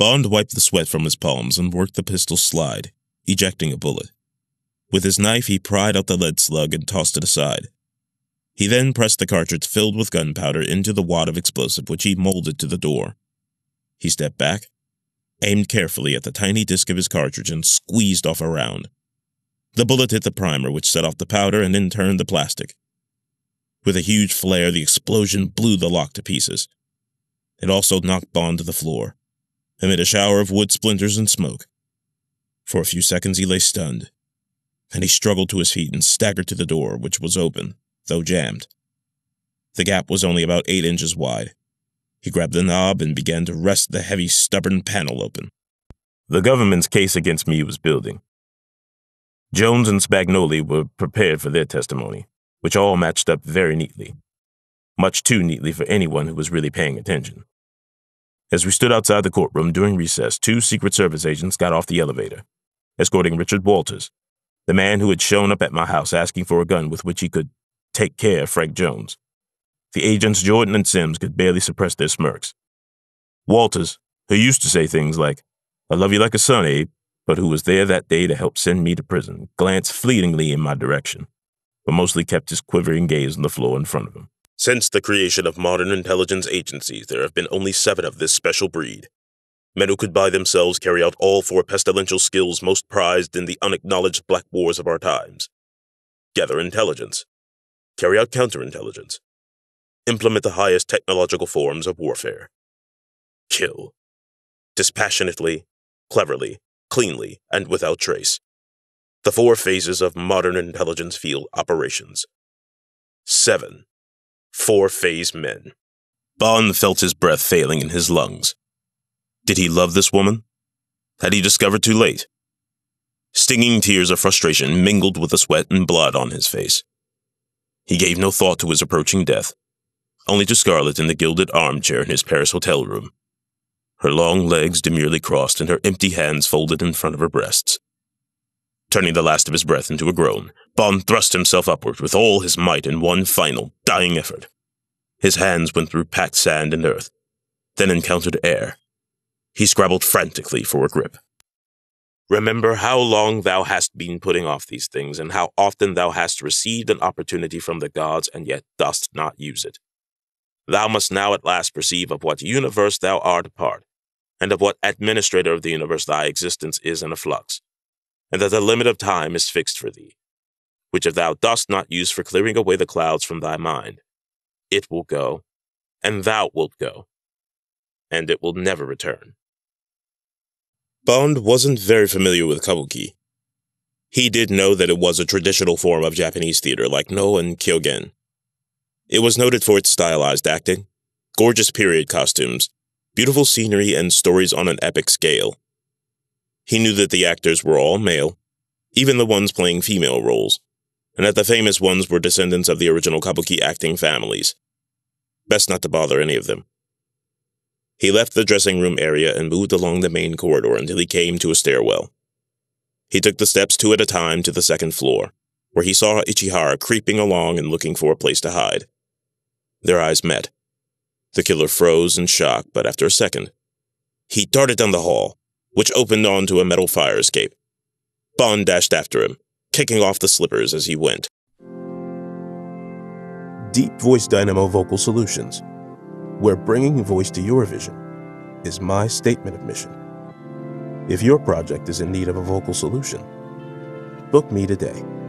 Bond wiped the sweat from his palms and worked the pistol's slide, ejecting a bullet. With his knife, he pried out the lead slug and tossed it aside. He then pressed the cartridge filled with gunpowder into the wad of explosive which he molded to the door. He stepped back, aimed carefully at the tiny disc of his cartridge, and squeezed off a round. The bullet hit the primer, which set off the powder and in turn the plastic. With a huge flare, the explosion blew the lock to pieces. It also knocked Bond to the floor, amid a shower of wood splinters and smoke. For a few seconds he lay stunned, and he struggled to his feet and staggered to the door, which was open, though jammed. The gap was only about 8 inches wide. He grabbed the knob and began to wrest the heavy, stubborn panel open. The government's case against me was building. Jones and Spagnoli were prepared for their testimony, which all matched up very neatly, much too neatly for anyone who was really paying attention. As we stood outside the courtroom during recess, 2 Secret Service agents got off the elevator, escorting Richard Walters, the man who had shown up at my house asking for a gun with which he could take care of Frank Jones. The agents Jordan and Sims could barely suppress their smirks. Walters, who used to say things like, "I love you like a son, Abe," but who was there that day to help send me to prison, glanced fleetingly in my direction, but mostly kept his quivering gaze on the floor in front of him. Since the creation of modern intelligence agencies, there have been only 7 of this special breed. Men who could by themselves carry out all 4 pestilential skills most prized in the unacknowledged black wars of our times. Gather intelligence. Carry out counterintelligence. Implement the highest technological forms of warfare. Kill. Dispassionately, cleverly, cleanly, and without trace. The 4 phases of modern intelligence field operations. 7. 4-phase men. Bond felt his breath failing in his lungs. Did he love this woman? Had he discovered too late? Stinging tears of frustration mingled with the sweat and blood on his face. He gave no thought to his approaching death, only to Scarlet in the gilded armchair in his Paris hotel room, her long legs demurely crossed and her empty hands folded in front of her breasts. Turning the last of his breath into a groan, Bond thrust himself upward with all his might in one final, dying effort. His hands went through packed sand and earth, then encountered air. He scrabbled frantically for a grip. Remember how long thou hast been putting off these things, and how often thou hast received an opportunity from the gods, and yet dost not use it. Thou must now at last perceive of what universe thou art a part, and of what administrator of the universe thy existence is in a flux, and that the limit of time is fixed for thee, which if thou dost not use for clearing away the clouds from thy mind, it will go, and thou wilt go, and it will never return. Bond wasn't very familiar with kabuki. He did know that it was a traditional form of Japanese theater like Noh and kyogen. It was noted for its stylized acting, gorgeous period costumes, beautiful scenery, and stories on an epic scale. He knew that the actors were all male, even the ones playing female roles, and that the famous ones were descendants of the original kabuki acting families. Best not to bother any of them. He left the dressing room area and moved along the main corridor until he came to a stairwell. He took the steps 2 at a time to the 2nd floor, where he saw Ichihara creeping along and looking for a place to hide. Their eyes met. The killer froze in shock, but after a second, he darted down the hall, which opened onto a metal fire escape. Bond dashed after him, kicking off the slippers as he went. Deep Voice Dynamo Vocal Solutions, where bringing voice to your vision is my statement of mission. If your project is in need of a vocal solution, book me today.